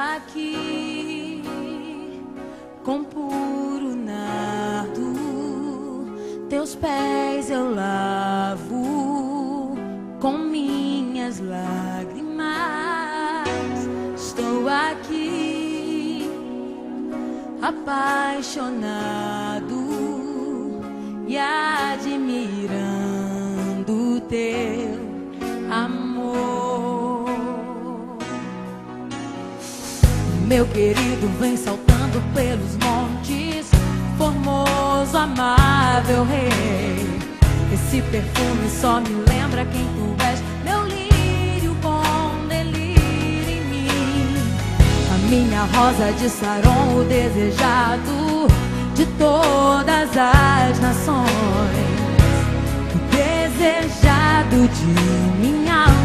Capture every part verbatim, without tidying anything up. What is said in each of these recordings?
aqui com puro nardo, teus pés eu lavo com minhas lágrimas. Estou aqui apaixonado e admirando o teu amor. Meu querido vem saltando pelos montes, formoso, amável rei. Esse perfume só me lembra quem tu és, meu lírio bom delírio em mim. A minha rosa de Saron, o desejado de todas as nações, o desejado de minha alma.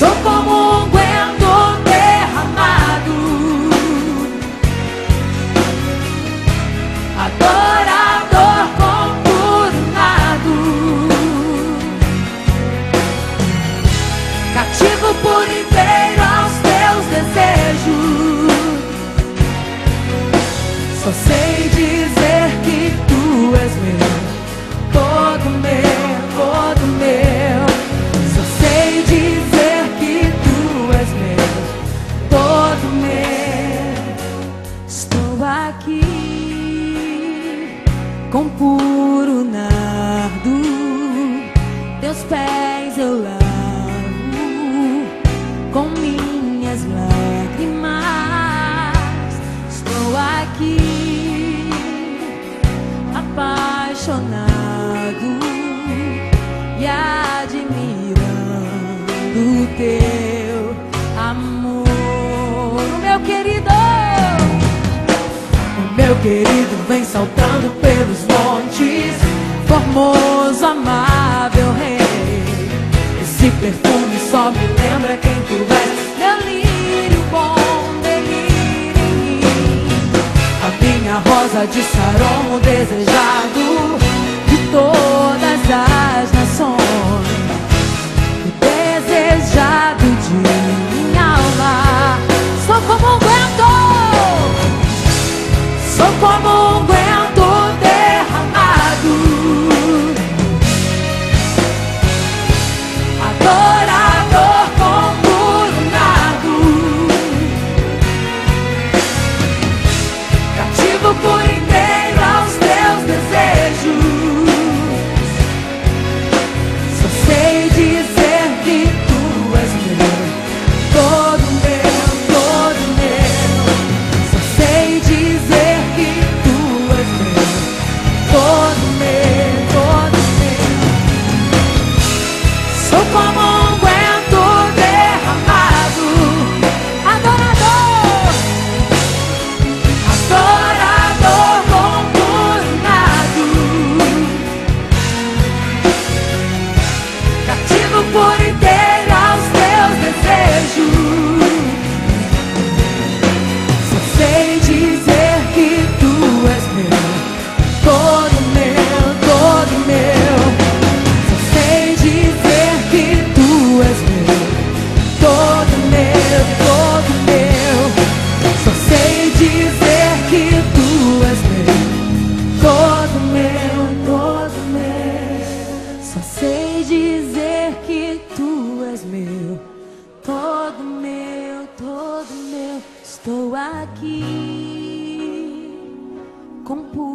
Sou como um unguento derramado, adorador contornado, cativo por inteiro aos teus desejos. Só sei dizer que tu és meu, todo meu, todo meu. Só sei dizer com puro nardo, teus pés eu lavo com minhas lágrimas. Estou aqui apaixonado e admirando o teu amor. Meu querido, meu querido vem saltando pelos montes, formoso, amável rei. Esse perfume só me lembra quem tu és, meu lírio bom, delírio. A minha rosa de Saron, o desejado de todas as nações, o desejado de minha alma. Sou como um vento, sou como um vento derramado, adorador contornado, cativo por inteiro aos teus desejos. Só sei dizer que tu és meu, todo meu, todo meu. Só sei dizer aqui com